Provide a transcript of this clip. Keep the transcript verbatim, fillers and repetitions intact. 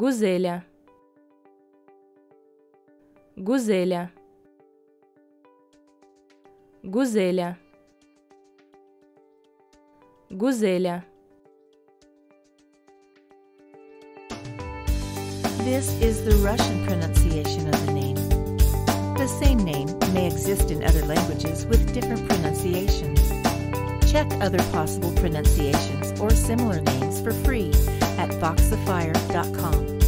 Гузеля, Гузеля, Гузеля, Гузеля. This is the Russian pronunciation of the name. The same name may exist in other languages with different pronunciations. Check other possible pronunciations or similar names for free at Voxifier dot com.